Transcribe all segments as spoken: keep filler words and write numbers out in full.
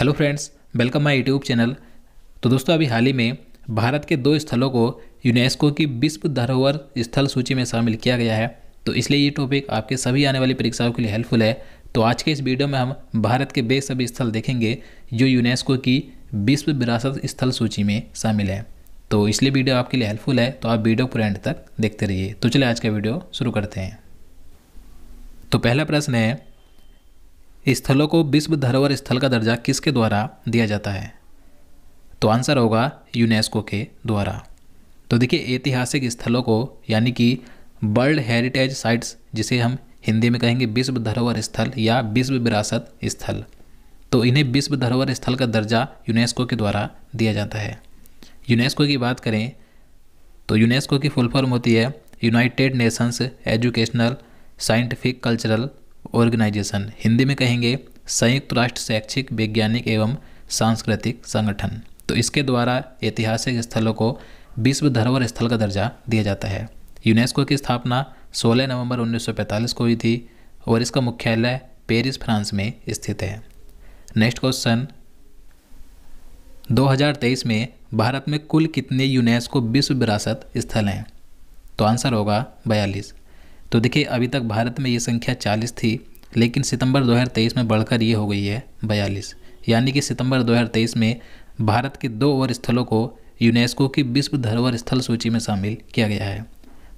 Hello friends, welcome my YouTube channel. तो दोस्तों, अभी हाल ही में भारत के दो स्थलों को यूनेस्को की विश्व धरोहर स्थल सूची में शामिल किया गया है, तो इसलिए ये टॉपिक आपके सभी आने वाली परीक्षाओं के लिए हेल्पफुल है। तो आज के इस वीडियो में हम भारत के वे सभी स्थल देखेंगे जो यूनेस्को की विश्व विरासत स्थल सूची में शामिल है, तो इसलिए वीडियो आपके लिए हेल्पफुल है। तो आप वीडियो पूरे एंड तक देखते रहिए। तो चलिए आज का वीडियो शुरू करते हैं। तो पहला प्रश्न है, स्थलों को विश्व धरोहर स्थल का दर्जा किसके द्वारा दिया जाता है? तो आंसर होगा यूनेस्को के द्वारा। तो देखिए, ऐतिहासिक स्थलों को यानी कि वर्ल्ड हेरिटेज साइट्स, जिसे हम हिंदी में कहेंगे विश्व धरोहर स्थल या विश्व विरासत स्थल, तो इन्हें विश्व धरोहर स्थल का दर्जा यूनेस्को के द्वारा दिया जाता है। यूनेस्को की बात करें तो यूनेस्को की फुल फॉर्म होती है United Nations educational scientific cultural organisation, Hindi में कहेंगे संयुक्त राष्ट्र शैक्षिक वैज्ञानिक एवं सांस्कृतिक संगठन। तो इसके द्वारा ऐतिहासिक स्थलों को विश्व धरोहर स्थल का दर्जा दिया जाता है। यूनेस्को की स्थापना सोलह नवंबर उन्नीस सौ पैंतालीस को हुई थी और इसका मुख्यालय पेरिस फ्रांस में स्थित है। नेक्स्ट क्वेश्चन, दो हज़ार तेईस में भारत में कुल कितने यूनेस्को विश्व विरासत स्थल हैं? तो आंसर होगा बयालीस। तो देखिए, अभी तक भारत में ये संख्या चालीस थी, लेकिन सितंबर दो हज़ार तेईस में बढ़कर ये हो गई है बयालीस, यानी कि सितंबर दो हज़ार तेईस में भारत के दो और स्थलों को यूनेस्को की विश्व धरोहर स्थल सूची में शामिल किया गया है।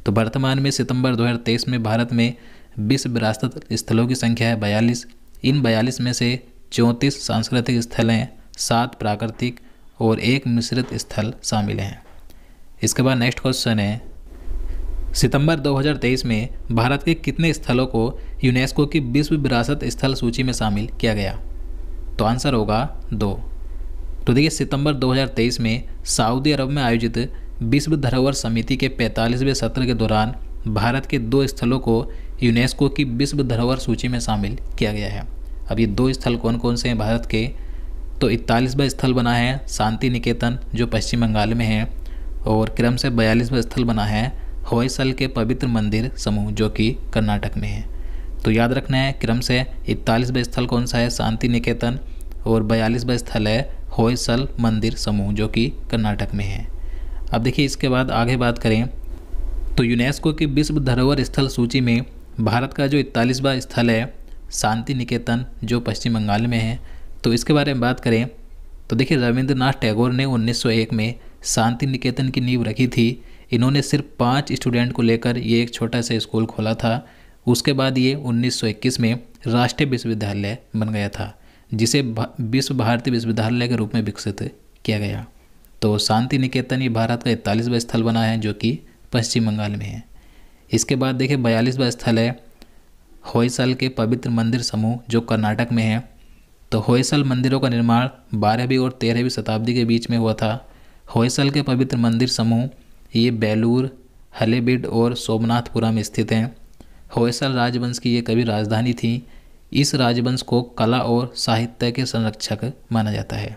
तो वर्तमान में सितंबर दो हज़ार तेईस में भारत में विश्व विरासत स्थलों की संख्या है बयालीस। इन बयालीस में से चौंतीस सांस्कृतिक स्थल हैं, सात प्राकृतिक और एक मिश्रित स्थल शामिल हैं। इसके बाद नेक्स्ट क्वेश्चन है, सितंबर दो हज़ार तेईस में भारत के कितने स्थलों को यूनेस्को की विश्व विरासत स्थल सूची में शामिल किया गया? तो आंसर होगा दो। तो देखिए, सितंबर दो हज़ार तेईस में सऊदी अरब में आयोजित विश्व धरोहर समिति के पैंतालीसवें सत्र के दौरान भारत के दो स्थलों को यूनेस्को की विश्व धरोहर सूची में शामिल किया गया है। अब ये दो स्थल कौन कौन से हैं भारत के? तो इकतालीसवां स्थल बना है शांतिनिकेतन, जो पश्चिम बंगाल में है, और क्रम से बयालीसवां स्थल बना है होयसल के पवित्र मंदिर समूह, जो कि कर्नाटक में है। तो याद रखना है, क्रम से इकतालीसवां स्थल कौन सा है? शांति निकेतन। और बयालीसवां स्थल है होयसल मंदिर समूह, जो कि कर्नाटक में है। अब देखिए, इसके बाद आगे बात करें तो यूनेस्को की विश्व धरोहर स्थल सूची में भारत का जो इकतालीसवां स्थल है शांति निकेतन, जो पश्चिम बंगाल में है, तो इसके बारे में बात करें तो देखिए, रविंद्रनाथ टैगोर ने उन्नीस सौ एक में शांति निकेतन की नींव रखी थी। इन्होंने सिर्फ पाँच स्टूडेंट को लेकर ये एक छोटा सा स्कूल खोला था। उसके बाद ये उन्नीस सौ इक्कीस में राष्ट्रीय विश्वविद्यालय बन गया था, जिसे विश्व भारती विश्वविद्यालय के रूप में विकसित किया गया। तो शांति निकेतन ये भारत का इकतालीसवां स्थल बना है, जो कि पश्चिम बंगाल में है। इसके बाद देखिए, बयालीसवां स्थल है होयसल के पवित्र मंदिर समूह, जो कर्नाटक में है। तो होयसल मंदिरों का निर्माण बारहवीं और तेरहवीं शताब्दी के बीच में हुआ था। होयसल के पवित्र मंदिर समूह ये बेलूर, हलेबिड और सोमनाथपुरा में स्थित हैं। होयसल राजवंश की ये कभी राजधानी थी। इस राजवंश को कला और साहित्य के संरक्षक माना जाता है।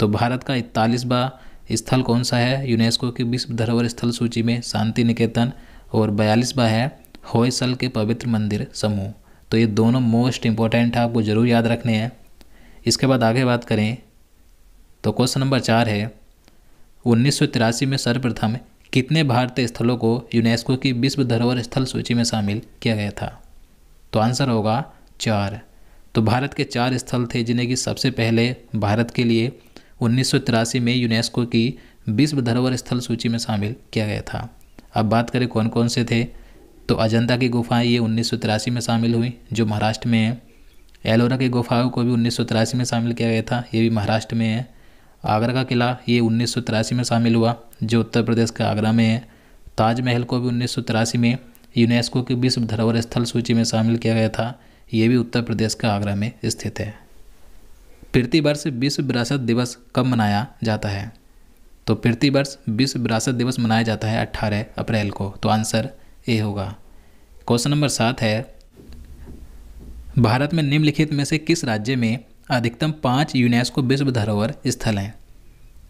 तो भारत का इकतालीसवां स्थल कौन सा है यूनेस्को की विश्व धरोहर स्थल सूची में? शांति निकेतन। और बयालीसवां है होयसल के पवित्र मंदिर समूह। तो ये दोनों मोस्ट इम्पोर्टेंट है, आपको ज़रूर याद रखने हैं। इसके बाद आगे बात करें तो क्वेश्चन नंबर चार है, उन्नीस सौ तिरासी में सर्वप्रथम कितने भारतीय स्थलों को यूनेस्को की विश्व धरोहर स्थल सूची में शामिल किया गया था? तो आंसर होगा चार। तो भारत के चार स्थल थे जिन्हें कि सबसे पहले भारत के लिए उन्नीस सौ तिरासी में यूनेस्को की विश्व धरोहर स्थल सूची में शामिल किया गया था। अब बात करें कौन कौन से थे, तो अजंता की गुफाएं ये उन्नीस सौ तिरासी में शामिल हुई, जो महाराष्ट्र में है। एलोरा की गुफाओं को भी उन्नीस सौ तिरासी में शामिल किया गया था, ये भी महाराष्ट्र में है। आगरा का किला ये उन्नीस सौ तिरासी में शामिल हुआ, जो उत्तर प्रदेश के आगरा में है। ताजमहल को भी उन्नीस सौ तिरासी में यूनेस्को की विश्व धरोहर स्थल सूची में शामिल किया गया था। ये भी उत्तर प्रदेश के आगरा में स्थित है। प्रतिवर्ष विश्व विरासत दिवस कब मनाया जाता है? तो प्रतिवर्ष विश्व विरासत दिवस मनाया जाता है अठारह अप्रैल को। तो आंसर ए होगा। क्वेश्चन नंबर सात है, भारत में निम्नलिखित में से किस राज्य में अधिकतम पाँच यूनेस्को विश्व धरोहर स्थल हैं?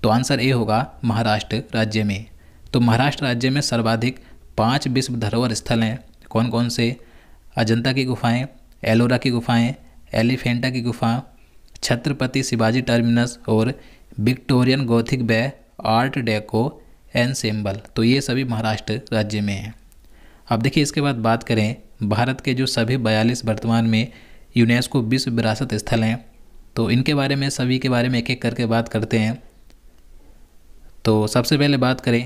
तो आंसर ए होगा महाराष्ट्र राज्य में। तो महाराष्ट्र राज्य में सर्वाधिक पाँच विश्व धरोहर स्थल हैं। कौन कौन से? अजंता की गुफाएं, एलोरा की गुफाएं, एलिफेंटा की गुफा, छत्रपति शिवाजी टर्मिनस और विक्टोरियन गोथिक व आर्ट डेको एनसेम्बल, तो ये सभी महाराष्ट्र राज्य में हैं। अब देखिए इसके बाद बात करें भारत के जो सभी बयालीस वर्तमान में यूनेस्को विश्व विरासत स्थल हैं, तो इनके बारे में सभी के बारे में एक एक करके बात करते हैं। तो सबसे पहले बात करें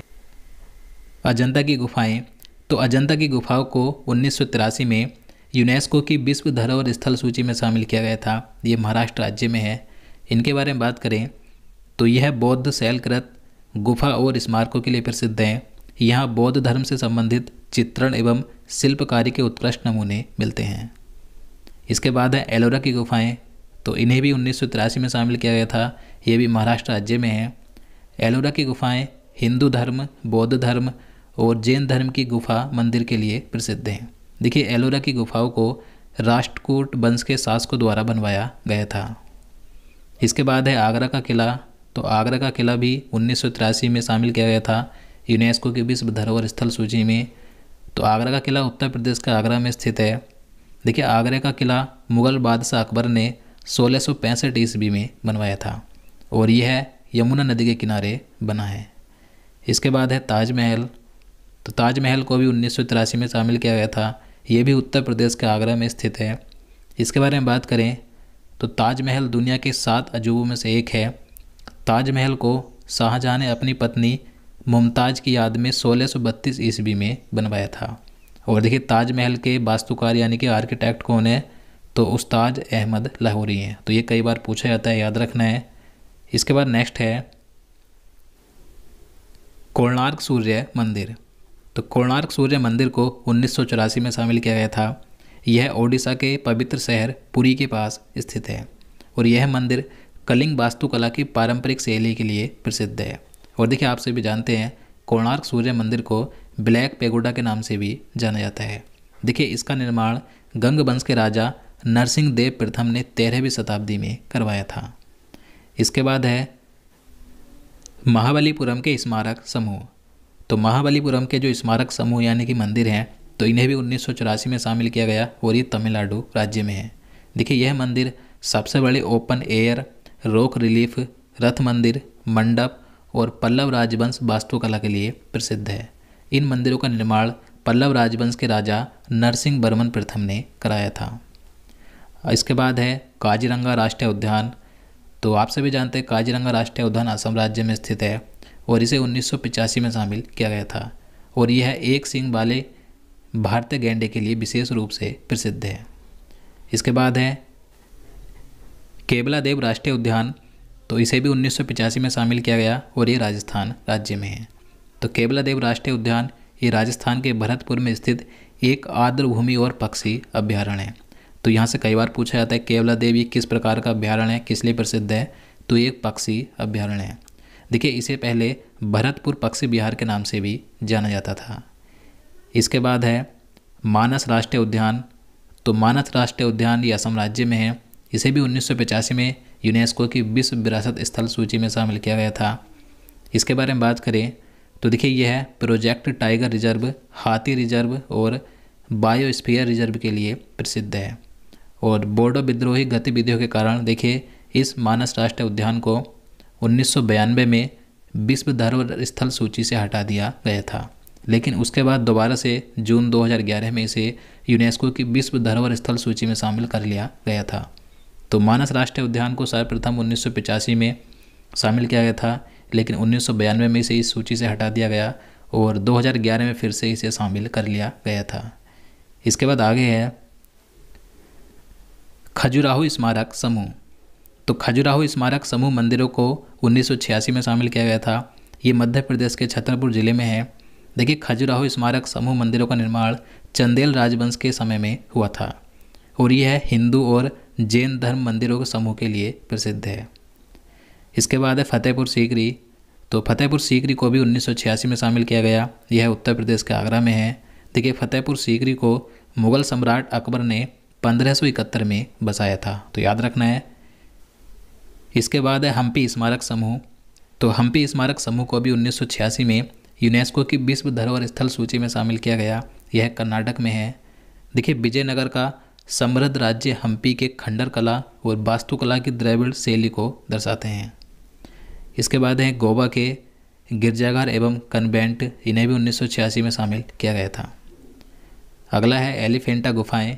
अजंता की गुफाएं, तो अजंता की गुफाओं को उन्नीस सौ तिरासी में यूनेस्को की विश्व धरोहर स्थल सूची में शामिल किया गया था। ये महाराष्ट्र राज्य में है। इनके बारे में बात करें तो यह बौद्ध शैलकृत गुफा और स्मारकों के लिए प्रसिद्ध हैं। यहाँ बौद्ध धर्म से संबंधित चित्रण एवं शिल्पकारी के उत्कृष्ट नमूने मिलते हैं। इसके बाद है एलोरा की गुफाएं, तो इन्हें भी उन्नीस सौ तिरासी में शामिल किया गया था। ये भी महाराष्ट्र राज्य में है। एलोरा की गुफाएं हिंदू धर्म, बौद्ध धर्म और जैन धर्म की गुफा मंदिर के लिए प्रसिद्ध हैं। देखिए एलोरा की गुफाओं को राष्ट्रकूट वंश के शासकों द्वारा बनवाया गया था। इसके बाद है आगरा का किला, तो आगरा का किला भी उन्नीस सौ तिरासी में शामिल किया गया था यूनेस्को की विश्व धरोहर स्थल सूची में। तो आगरा का किला उत्तर प्रदेश के आगरा में स्थित है। देखिए आगरा का किला मुग़ल बादशाह अकबर ने सोलह सौ पैंसठ ईस्वी में बनवाया था और यह यमुना नदी के किनारे बना है। इसके बाद है ताजमहल, तो ताजमहल को भी उन्नीस सौ तिरासी में शामिल किया गया था। ये भी उत्तर प्रदेश के आगरा में स्थित है। इसके बारे में बात करें तो ताजमहल दुनिया के सात अजूबों में से एक है। ताजमहल को शाहजहाँ ने अपनी पत्नी मुमताज़ की याद में सोलह सौ बत्तीस ईस्वी में बनवाया था। और देखिए ताजमहल के वास्तुकार यानी कि आर्किटेक्ट कौन है, तो उस्ताद अहमद लाहौरी हैं। तो ये कई बार पूछा जाता है, याद रखना है। इसके बाद नेक्स्ट है कोणार्क सूर्य मंदिर, तो कोणार्क सूर्य मंदिर को उन्नीस सौ चौरासी में शामिल किया गया था। यह ओडिशा के पवित्र शहर पुरी के पास स्थित है और यह मंदिर कलिंग वास्तुकला की पारंपरिक शैली के लिए प्रसिद्ध है। और देखिए आप सभी जानते हैं कोणार्क सूर्य मंदिर को ब्लैक पैगोडा के नाम से भी जाना जाता है। देखिए इसका निर्माण गंग वंश के राजा नरसिंह देव प्रथम ने तेरहवीं शताब्दी में करवाया था। इसके बाद है महाबलीपुरम के स्मारक समूह, तो महाबलीपुरम के जो स्मारक समूह यानी कि मंदिर हैं, तो इन्हें भी उन्नीस सौ चौरासी में शामिल किया गया और ये तमिलनाडु राज्य में है। देखिए यह मंदिर सबसे बड़े ओपन एयर रॉक रिलीफ रथ मंदिर, मंडप और पल्लव राजवंश वास्तुकला के लिए प्रसिद्ध है। इन मंदिरों का निर्माण पल्लव राजवंश के राजा नरसिंह वर्मन प्रथम ने कराया था। इसके बाद है काजीरंगा राष्ट्रीय उद्यान, तो आप सभी जानते हैं काजीरंगा राष्ट्रीय उद्यान असम राज्य में स्थित है और इसे उन्नीस सौ पचासी में शामिल किया गया था और यह एक सींग वाले भारतीय गैंडे के लिए विशेष रूप से प्रसिद्ध है। इसके बाद है केवलादेव राष्ट्रीय उद्यान, तो इसे भी उन्नीस सौ पचासी में शामिल किया गया और ये राजस्थान राज्य में है। तो केवलादेव राष्ट्रीय उद्यान ये राजस्थान के भरतपुर में स्थित एक आर्द्रभूमि और पक्षी अभ्यारण्य है। तो यहाँ से कई बार पूछा जाता है केवलादेव ये किस प्रकार का अभ्यारण्य है, किस लिए प्रसिद्ध है, तो ये एक पक्षी अभ्यारण्य है। देखिए इसे पहले भरतपुर पक्षी विहार के नाम से भी जाना जाता था। इसके बाद है मानस राष्ट्रीय उद्यान, तो मानस राष्ट्रीय उद्यान ये असम राज्य में है। इसे भी उन्नीस सौ पचासी में यूनेस्को की विश्व विरासत स्थल सूची में शामिल किया गया था। इसके बारे में बात करें तो देखिए यह प्रोजेक्ट टाइगर रिजर्व, हाथी रिजर्व और बायोस्फीयर रिजर्व के लिए प्रसिद्ध है। और बोडो विद्रोही गतिविधियों के कारण देखिए इस मानस राष्ट्रीय उद्यान को उन्नीस सौ बयानवे में विश्व धरोहर स्थल सूची से हटा दिया गया था, लेकिन उसके बाद दोबारा से जून दो हज़ार ग्यारह में इसे यूनेस्को की विश्व धरोहर स्थल सूची में शामिल कर लिया गया था। तो मानस राष्ट्रीय उद्यान को सर्वप्रथम उन्नीस सौ पचासी में शामिल किया गया था, लेकिन उन्नीस सौ बयानवे में इसे इस सूची से हटा दिया गया और दो हज़ार ग्यारह में फिर से इसे शामिल कर लिया गया था। इसके बाद आगे है खजुराहो स्मारक समूह, तो खजुराहो स्मारक समूह मंदिरों को उन्नीस सौ छियासी में शामिल किया गया था। ये मध्य प्रदेश के छतरपुर ज़िले में है। देखिए खजुराहो स्मारक समूह मंदिरों का निर्माण चंदेल राजवंश के समय में हुआ था और यह हिंदू और जैन धर्म मंदिरों के समूह के लिए प्रसिद्ध है। इसके बाद है फतेहपुर सीकरी, तो फतेहपुर सीकरी को भी उन्नीस सौ छियासी में शामिल किया गया। यह उत्तर प्रदेश के आगरा में है। देखिए फतेहपुर सीकरी को मुग़ल सम्राट अकबर ने पंद्रह सौ इकहत्तर में बसाया था, तो याद रखना है। इसके बाद है हम्पी स्मारक समूह, तो हम्पी स्मारक समूह को भी उन्नीस सौ छियासी में यूनेस्को की विश्व धरोहर स्थल सूची में शामिल किया गया। यह कर्नाटक में है। देखिए विजयनगर का समृद्ध राज्य हम्पी के खंडर कला और वास्तुकला की द्रविड़ शैली को दर्शाते हैं। इसके बाद हैं गोवा के गिरजाघर एवं कन्वेंट, इन्हें भी उन्नीस सौ छियासी में शामिल किया गया था। अगला है एलिफेंटा गुफाएं।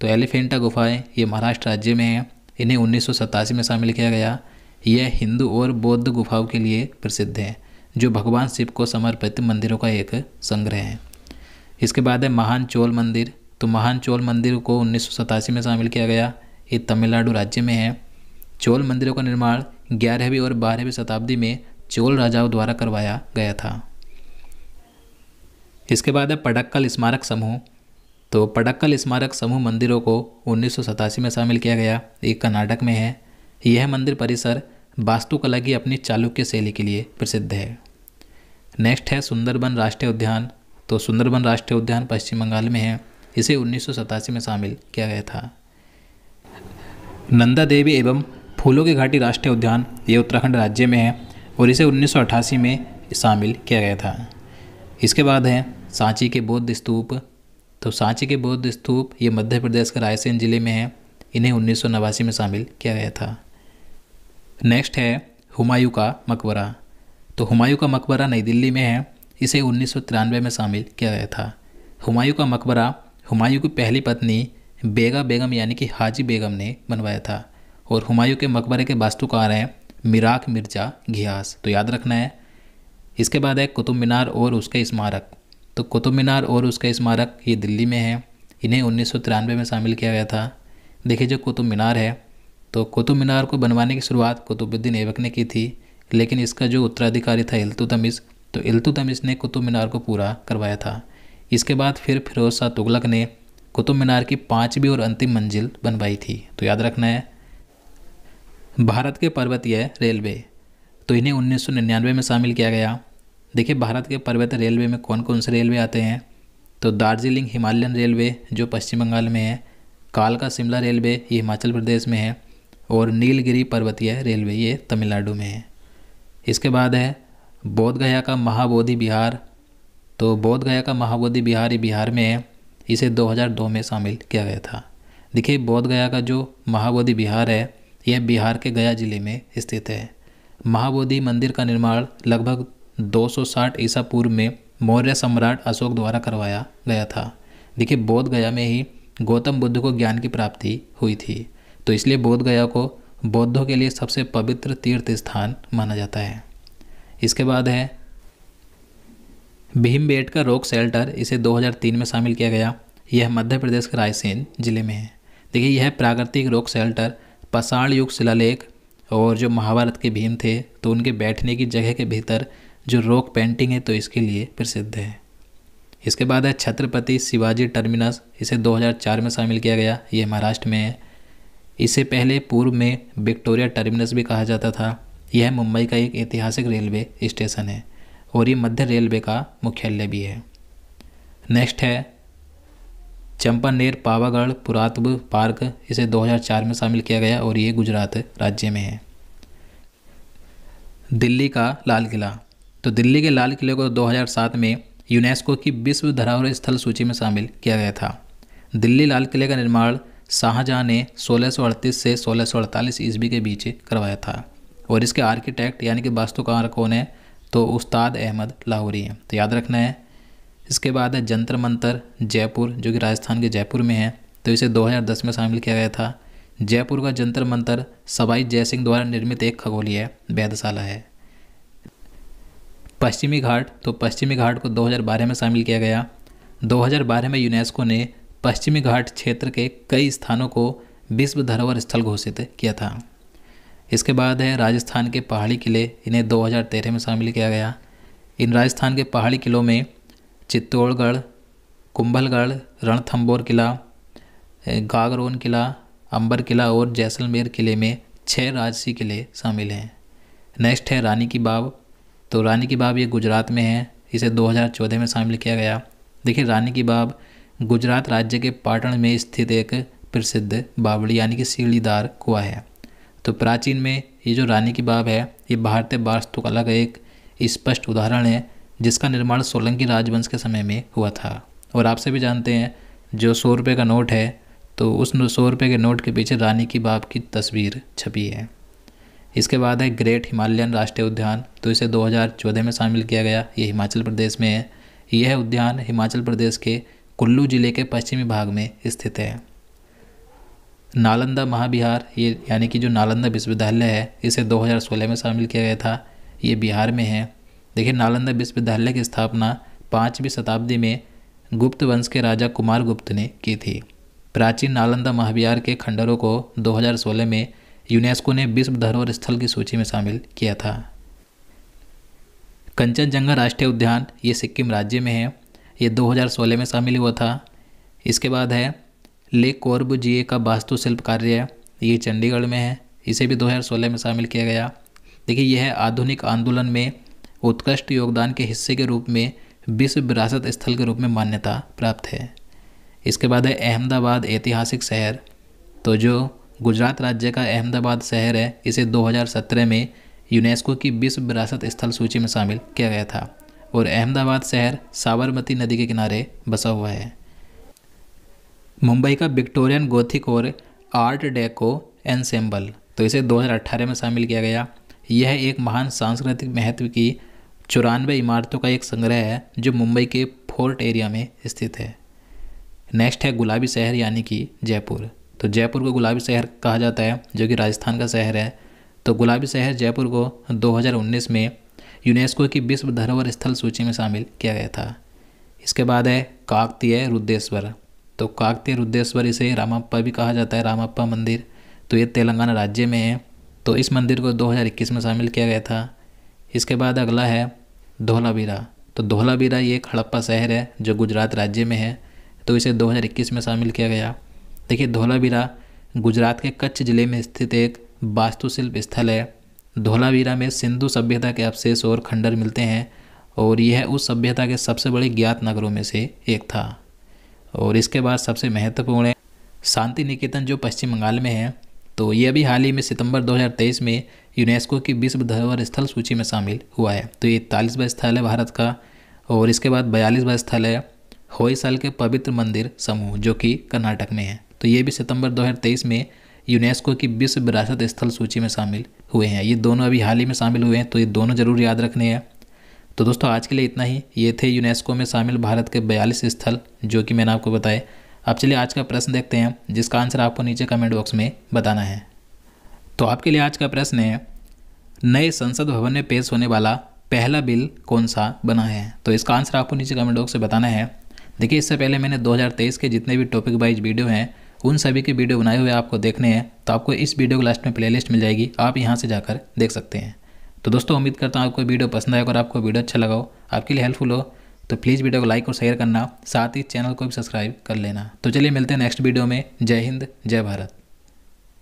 तो एलिफेंटा गुफाएं ये महाराष्ट्र राज्य में हैं, इन्हें उन्नीस सौ सतासी में शामिल किया गया। यह हिंदू और बौद्ध गुफाओं के लिए प्रसिद्ध है जो भगवान शिव को समर्पित मंदिरों का एक संग्रह है। इसके बाद है महान चोल मंदिर। तो महान चोल मंदिर को उन्नीस सौ सतासी में शामिल किया गया, ये तमिलनाडु राज्य में है। चोल मंदिरों का निर्माण ग्यारहवीं और बारहवीं शताब्दी में चोल राजाओं द्वारा करवाया गया था। इसके बाद है पट्टदकल स्मारक समूह। तो पट्टदकल स्मारक समूह मंदिरों को उन्नीस सौ सतासी में शामिल किया गया, ये कर्नाटक में है। यह मंदिर परिसर वास्तुकला की अपनी चालुक्य शैली के लिए प्रसिद्ध है। नेक्स्ट है सुंदरबन राष्ट्रीय उद्यान। तो सुंदरबन राष्ट्रीय उद्यान पश्चिम बंगाल में है, इसे उन्नीस सौ सतासी में शामिल किया गया था। नंदा देवी एवं फूलों की घाटी राष्ट्रीय उद्यान ये उत्तराखंड राज्य में है और इसे उन्नीस सौ अट्ठासी में शामिल किया गया था। इसके बाद है सांची के बौद्ध स्तूप। तो सांची के बौद्ध स्तूप ये मध्य प्रदेश के रायसेन जिले में है, इन्हें उन्नीस सौ नवासी में शामिल किया गया था। नेक्स्ट है हुमायूं का मकबरा। तो हुमायूं का मकबरा नई दिल्ली में है, इसे उन्नीस सौ तिरानवे में शामिल किया गया था। हुमायूं का मकबरा हुमायूं की पहली पत्नी बेगा बेगम यानी कि हाजी बेगम ने बनवाया था और हुमायूं के मकबरे के वास्तुकार हैं मिराक मिर्जा घियास, तो याद रखना है। इसके बाद है कुतुब मीनार और उसके स्मारक। तो कुतुब मीनार और उसके स्मारक ये दिल्ली में है, इन्हें उन्नीस सौ तिरानवे में शामिल किया गया था। देखिए जो कुतुब मीनार है, तो कुतुब मीनार को बनवाने की शुरुआत कुतुबुद्दीन ऐबक ने की थी, लेकिन इसका जो उत्तराधिकारी था इल्तुतमिश, तो इल्तुतमिश ने कुतुब मीनार को पूरा करवाया था। इसके बाद फिर फिरोज शाह तुगलक ने कुतुब मीनार की पाँचवीं और अंतिम मंजिल बनवाई थी, तो याद रखना है। भारत के पर्वतीय रेलवे, तो इन्हें उन्नीस सौ निन्यानवे में शामिल किया गया। देखिए भारत के पर्वतीय रेलवे में कौन कौन से रेलवे आते हैं, तो दार्जिलिंग हिमालयन रेलवे जो पश्चिम बंगाल में है, कालका शिमला रेलवे ये हिमाचल प्रदेश में है और नीलगिरी पर्वतीय रेलवे ये तमिलनाडु में है। इसके बाद है बोधगया का महाबोधि विहार। तो बोधगया का महाबोधि विहार ये बिहार में है, इसे दो हज़ार दो में शामिल किया गया था। देखिए बोधगया का जो महाबोधि विहार है यह बिहार के गया जिले में स्थित है। महाबोधि मंदिर का निर्माण लगभग दो सौ साठ ईसा पूर्व में मौर्य सम्राट अशोक द्वारा करवाया गया था। देखिए बोधगया में ही गौतम बुद्ध को ज्ञान की प्राप्ति हुई थी, तो इसलिए बोधगया को बौद्धों के लिए सबसे पवित्र तीर्थ स्थान माना जाता है। इसके बाद है भीमबेटका रॉक शेल्टर, इसे दो हज़ार तीन में शामिल किया गया। यह मध्य प्रदेश के रायसेन जिले में है। देखिए यह प्राकृतिक रॉक शेल्टर पाषाण युग शिलालेख और जो महाभारत के भीम थे तो उनके बैठने की जगह के भीतर जो रॉक पेंटिंग है तो इसके लिए प्रसिद्ध है। इसके बाद है छत्रपति शिवाजी टर्मिनस, इसे दो हज़ार चार में शामिल किया गया, ये महाराष्ट्र में है। इससे पहले पूर्व में विक्टोरिया टर्मिनस भी कहा जाता था। यह मुंबई का एक ऐतिहासिक रेलवे स्टेशन है और ये मध्य रेलवे का मुख्यालय भी है। नेक्स्ट है चंपानेर पावागढ़ पुरातत्व पार्क, इसे दो हज़ार चार में शामिल किया गया और ये गुजरात राज्य में है। दिल्ली का लाल किला, तो दिल्ली के लाल किले को दो हज़ार सात में यूनेस्को की विश्व धरोहर स्थल सूची में शामिल किया गया था। दिल्ली लाल किले का निर्माण शाहजहाँ ने सोलह सौ अड़तीस से सोलह सौ अड़तालीस ईस्वी के बीच करवाया था और इसके आर्किटेक्ट यानी कि वास्तुकार कौन है, तो उस्ताद अहमद लाहौरी हैं, तो याद रखना है। इसके बाद है जंतर मंतर जयपुर, जो कि राजस्थान के जयपुर में है, तो इसे दो हज़ार दस में शामिल किया गया था। जयपुर का जंतर मंतर सवाई जय सिंह द्वारा निर्मित एक खगोलीय वेधशाला है। पश्चिमी घाट, तो पश्चिमी घाट को दो हज़ार बारह में शामिल किया गया। दो हज़ार बारह में यूनेस्को ने पश्चिमी घाट क्षेत्र के कई स्थानों को विश्व धरोहर स्थल घोषित किया था। इसके बाद है राजस्थान के पहाड़ी किले, इन्हें दो हज़ार तेरह में शामिल किया गया। इन राजस्थान के पहाड़ी किलों में चित्तौड़गढ़, कुंभलगढ़, रणथंबोर किला, गागरोन किला, अंबर किला और जैसलमेर किले में छः राजसी किले शामिल हैं। नेक्स्ट है रानी की वाव, तो रानी की वाव ये गुजरात में है, इसे दो हज़ार चौदह में शामिल किया गया। देखिए रानी की वाव गुजरात राज्य के पाटण में स्थित एक प्रसिद्ध बावड़ी यानी कि सीढ़ीदार कुआ है। तो प्राचीन में ये जो रानी की वाव है ये भारतीय वास्तुकला का एक स्पष्ट उदाहरण है जिसका निर्माण सोलंकी राजवंश के समय में हुआ था। और आप सभी जानते हैं जो सौ रुपये का नोट है तो उस सौ रुपये के नोट के पीछे रानी की वाव की तस्वीर छपी है। इसके बाद है ग्रेट हिमालयन राष्ट्रीय उद्यान, तो इसे दो हज़ार चौदह में शामिल किया गया। ये हिमाचल प्रदेश में है। यह उद्यान हिमाचल प्रदेश के कुल्लू ज़िले के पश्चिमी भाग में स्थित है। नालंदा महाविहार, ये यानी कि जो नालंदा विश्वविद्यालय है, इसे दो हज़ार सोलह में शामिल किया गया था। ये बिहार में है। देखिए, नालंदा विश्वविद्यालय की स्थापना पाँचवीं शताब्दी में गुप्त वंश के राजा कुमार गुप्त ने की थी। प्राचीन नालंदा महाविहार के खंडरों को दो हज़ार सोलह में यूनेस्को ने विश्व धरोहर स्थल की सूची में शामिल किया था। कंचनजंगा राष्ट्रीय उद्यान, ये सिक्किम राज्य में है। ये दो हज़ार सोलह में शामिल हुआ था। इसके बाद है ले कोर्बुजिए का वास्तुशिल्प कार्य, ये चंडीगढ़ में है। इसे भी दो हज़ार सोलह में शामिल किया गया। देखिए, यह है आधुनिक आंदोलन में उत्कृष्ट योगदान के हिस्से के रूप में विश्व विरासत स्थल के रूप में मान्यता प्राप्त है। इसके बाद है अहमदाबाद ऐतिहासिक शहर, तो जो गुजरात राज्य का अहमदाबाद शहर है, इसे दो हज़ार सत्रह में यूनेस्को की विश्व विरासत स्थल सूची में शामिल किया गया था। और अहमदाबाद शहर साबरमती नदी के किनारे बसा हुआ है। मुंबई का विक्टोरियन गोथिक और आर्ट डेको एनसेम्बल, तो इसे दो हज़ार अठारह में शामिल किया गया। यह एक महान सांस्कृतिक महत्व की चौरानवे इमारतों का एक संग्रह है जो मुंबई के फोर्ट एरिया में स्थित है। नेक्स्ट है गुलाबी शहर यानी कि जयपुर, तो जयपुर को गुलाबी शहर कहा जाता है, जो कि राजस्थान का शहर है। तो गुलाबी शहर जयपुर को दो हज़ार उन्नीस में यूनेस्को की विश्व धरोहर स्थल सूची में शामिल किया गया था। इसके बाद है काकतीय रुद्रेश्वर, तो काकतीय रुद्रेश्वर, इसे रामाप्पा भी कहा जाता है, रामाप्पा मंदिर, तो ये तेलंगाना राज्य में है। तो इस मंदिर को दो हज़ार इक्कीस में शामिल किया गया था। इसके बाद अगला है धोलावीरा, तो धोलावीरा ये एक हड़प्पा शहर है जो गुजरात राज्य में है। तो इसे दो हज़ार इक्कीस में शामिल किया गया। देखिए, धोलावीरा गुजरात के कच्छ ज़िले में स्थित एक वास्तुशिल्प स्थल है। धोलावीरा में सिंधु सभ्यता के अवशेष और खंडर मिलते हैं और यह उस सभ्यता के सबसे बड़े ज्ञात नगरों में से एक था। और इसके बाद सबसे महत्वपूर्ण है शांतिनिकेतन, जो पश्चिम बंगाल में है। तो यह भी हाल ही में सितंबर दो हज़ार तेईस में यूनेस्को की विश्व धरोहर स्थल सूची में शामिल हुआ है। तो ये इकतालीसवां स्थल है भारत का। और इसके बाद बयालीसवां स्थल है होयसाल के पवित्र मंदिर समूह, जो कि कर्नाटक में है। तो ये भी सितंबर दो हज़ार तेईस में यूनेस्को की विश्व विरासत स्थल सूची में शामिल हुए हैं। ये दोनों अभी हाल ही में शामिल हुए हैं, तो ये दोनों जरूर याद रखने हैं। तो दोस्तों, आज के लिए इतना ही। ये थे यूनेस्को में शामिल भारत के बयालीस स्थल, जो कि मैंने आपको बताए। अब चलिए आज का प्रश्न देखते हैं, जिसका आंसर आपको नीचे कमेंट बॉक्स में बताना है। तो आपके लिए आज का प्रश्न है, नए संसद भवन में पेश होने वाला पहला बिल कौन सा बना है? तो इसका आंसर आपको नीचे कमेंट बॉक्स में बताना है। देखिए, इससे पहले मैंने दो हज़ार तेईस के जितने भी टॉपिक वाइज वीडियो हैं, उन सभी के वीडियो बनाए हुए आपको देखने हैं। तो आपको इस वीडियो के लास्ट में प्लेलिस्ट मिल जाएगी, आप यहाँ से जाकर देख सकते हैं। तो दोस्तों, उम्मीद करता हूँ आपको वीडियो पसंद आएगा और आपको वीडियो अच्छा लगा हो, आपके लिए हेल्पफुल हो। तो प्लीज़ वीडियो को लाइक और शेयर करना, साथ ही चैनल को भी सब्सक्राइब कर लेना। तो चलिए मिलते हैं नेक्स्ट वीडियो में। जय हिंद, जय भारत।